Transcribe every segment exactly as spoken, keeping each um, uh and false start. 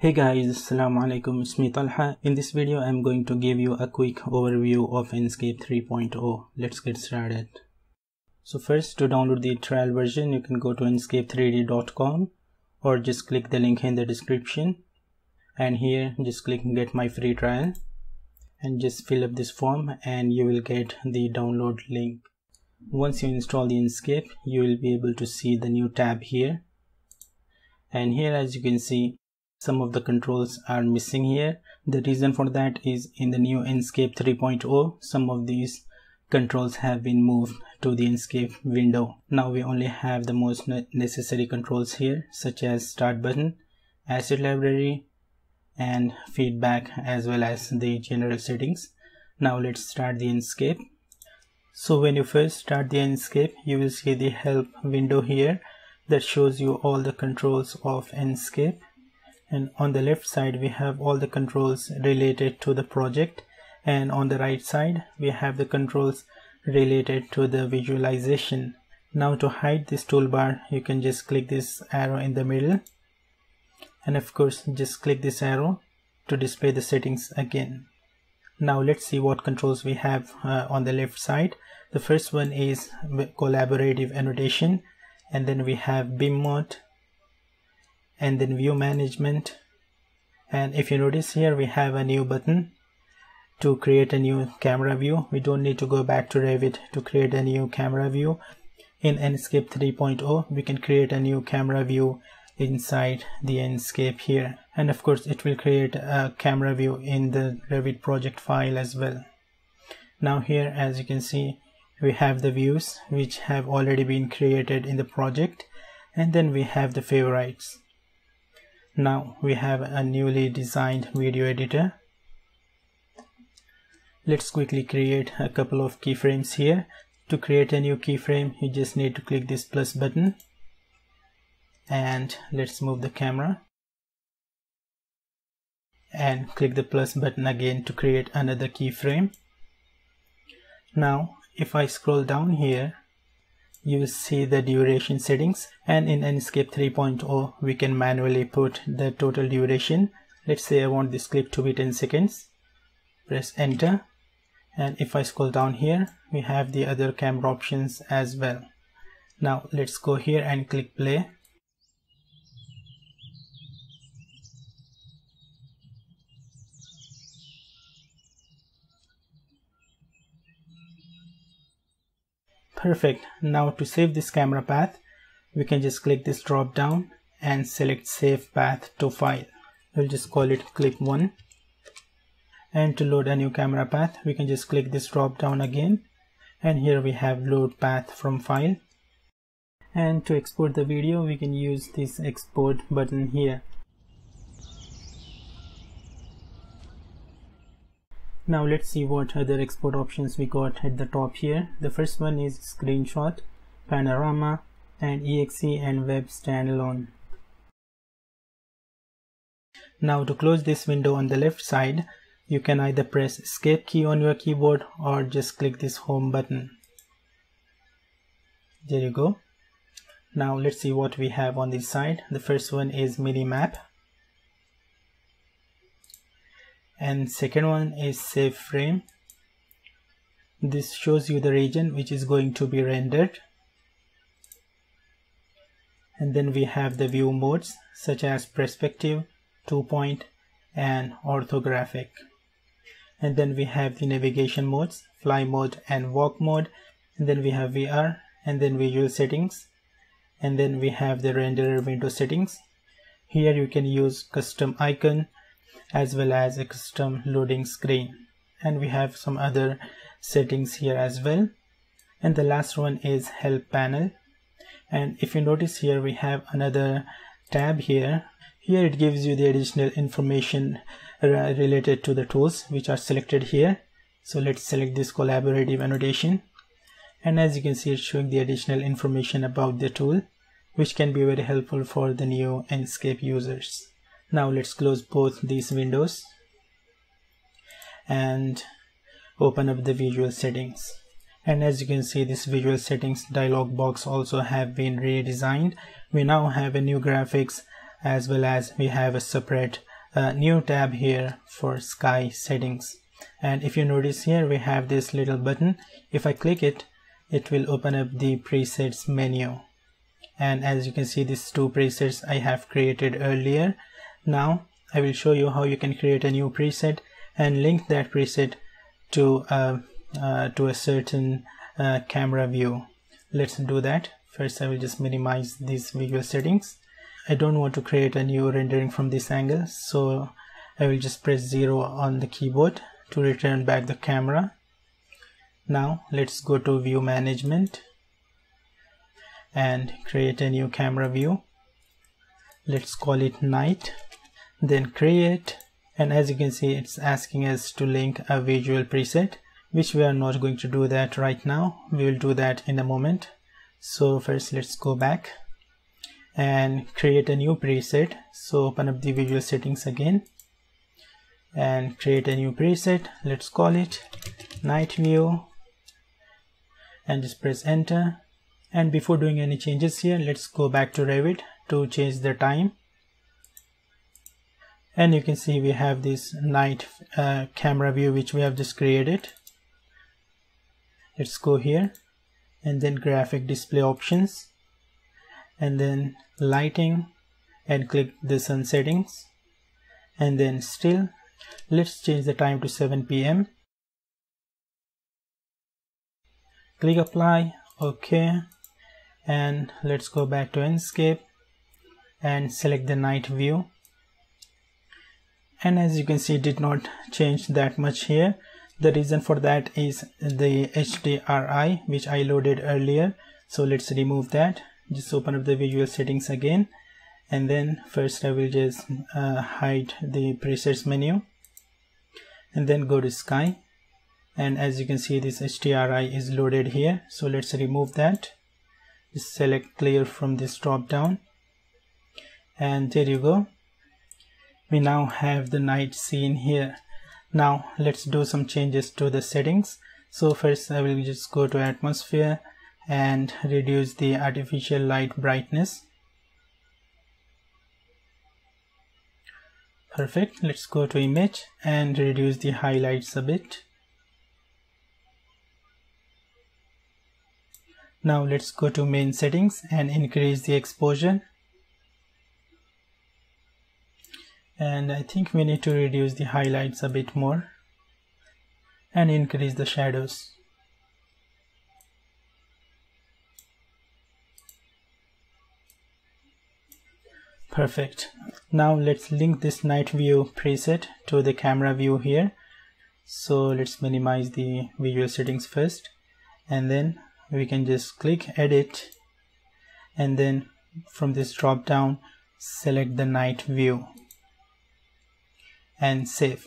Hey guys, assalamu alaikum, it's me Talha. In this video, I'm going to give you a quick overview of Enscape three point oh. Let's get started. So first, to download the trial version, you can go to enscape three d dot com or just click the link in the description. And here, just click get my free trial and just fill up this form and you will get the download link. Once you install the Enscape, you will be able to see the new tab here. And here, as you can see, some of the controls are missing here. The reason for that is in the new Enscape three point oh, some of these controls have been moved to the Enscape window. Now we only have the most necessary controls here, such as Start button, Asset Library, and Feedback, as well as the General Settings. Now let's start the Enscape. So when you first start the Enscape, you will see the Help window here that shows you all the controls of Enscape. And on the left side, we have all the controls related to the project. And on the right side, we have the controls related to the visualization. Now to hide this toolbar, you can just click this arrow in the middle. And of course, just click this arrow to display the settings again. Now let's see what controls we have uh, on the left side. The first one is collaborative annotation. And then we have B I M Mode, and then view management. And if you notice here, we have a new button to create a new camera view. We don't need to go back to Revit to create a new camera view. In Enscape three point oh, we can create a new camera view inside the Enscape here. And of course, it will create a camera view in the Revit project file as well. Now here, as you can see, we have the views which have already been created in the project. And then we have the favorites. Now we have a newly designed video editor. Let's quickly create a couple of keyframes here. To create a new keyframe, you just need to click this plus button. And let's move the camera. And click the plus button again to create another keyframe. Now, if I scroll down here, you will see the duration settings, and in Enscape three point oh we can manually put the total duration. Let's say I want this clip to be ten seconds. Press enter, and if I scroll down here, we have the other camera options as well. Now let's go here and click play. Perfect. Now to save this camera path, we can just click this drop down and select save path to file. We'll just call it clip one. And to load a new camera path, we can just click this drop down again. And here we have load path from file. And to export the video, we can use this export button here. Now let's see what other export options we got at the top here. The first one is screenshot, panorama, and E X E and web standalone. Now to close this window on the left side, you can either press escape key on your keyboard or just click this home button. There you go. Now let's see what we have on this side. The first one is mini map. And second one is save frame. This shows you the region which is going to be rendered. And then we have the view modes such as perspective, two point, and orthographic. And then we have the navigation modes, fly mode and walk mode. And then we have V R, and then visual settings. And then we have the renderer window settings. Here you can use custom icon, as well as a custom loading screen, and we have some other settings here as well. And the last one is help panel, and if you notice here, we have another tab here. Here it gives you the additional information related to the tools which are selected here. So let's select this collaborative annotation, and as you can see, it's showing the additional information about the tool, which can be very helpful for the new Enscape users. Now let's close both these windows and open up the visual settings. And as you can see, this visual settings dialog box also have been redesigned. We now have a new graphics, as well as we have a separate a new tab here for sky settings. And if you notice here, we have this little button. If I click it, it will open up the presets menu. And as you can see, these two presets I have created earlier. Now I will show you how you can create a new preset and link that preset to uh, uh, to a certain uh, camera view. Let's do that. First, I will just minimize these visual settings. I don't want to create a new rendering from this angle, so I will just press zero on the keyboard to return back the camera. Now let's go to view management and create a new camera view. Let's call it night, then create, and as you can see, it's asking us to link a visual preset, which we are not going to do that right now. We will do that in a moment. So first, let's go back and create a new preset. So open up the visual settings again and create a new preset. Let's call it night view and just press enter. And before doing any changes here, let's go back to Revit to change the time. And you can see we have this night uh, camera view which we have just created. Let's go here and then graphic display options and then lighting and click the sun settings and then still. Let's change the time to seven P M Click apply, okay, and let's go back to Enscape and select the night view. And as you can see, it did not change that much here. The reason for that is the H D R I which I loaded earlier. So let's remove that. Just open up the visual settings again, and then first I will just uh, hide the presets menu and then go to sky. And as you can see, this H D R I is loaded here, so let's remove that. Just select clear from this drop down, and there you go. We now have the night scene here. Now let's do some changes to the settings. So first I will just go to atmosphere and reduce the artificial light brightness. Perfect. Let's go to image and reduce the highlights a bit. Now let's go to main settings and increase the exposure. And I think we need to reduce the highlights a bit more and increase the shadows. Perfect. Now let's link this night view preset to the camera view here. So let's minimize the visual settings first, and then we can just click edit, and then from this drop down select the night view and save.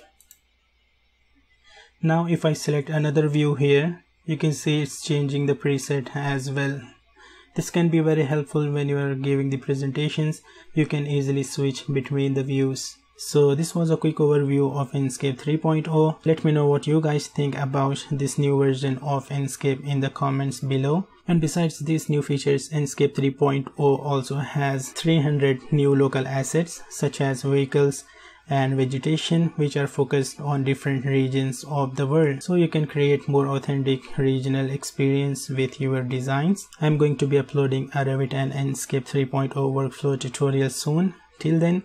Now if I select another view here, you can see it's changing the preset as well. This can be very helpful when you are giving the presentations. You can easily switch between the views. So this was a quick overview of Enscape three point oh. Let me know what you guys think about this new version of Enscape in the comments below. And besides these new features, Enscape three point oh also has three hundred new local assets such as vehicles and vegetation, which are focused on different regions of the world, so you can create more authentic regional experience with your designs. I'm going to be uploading a Revit and Enscape three point oh workflow tutorial soon. Till then,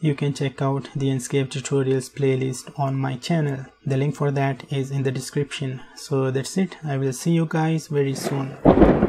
you can check out the Enscape tutorials playlist on my channel. The link for that is in the description. So that's it. I will see you guys very soon.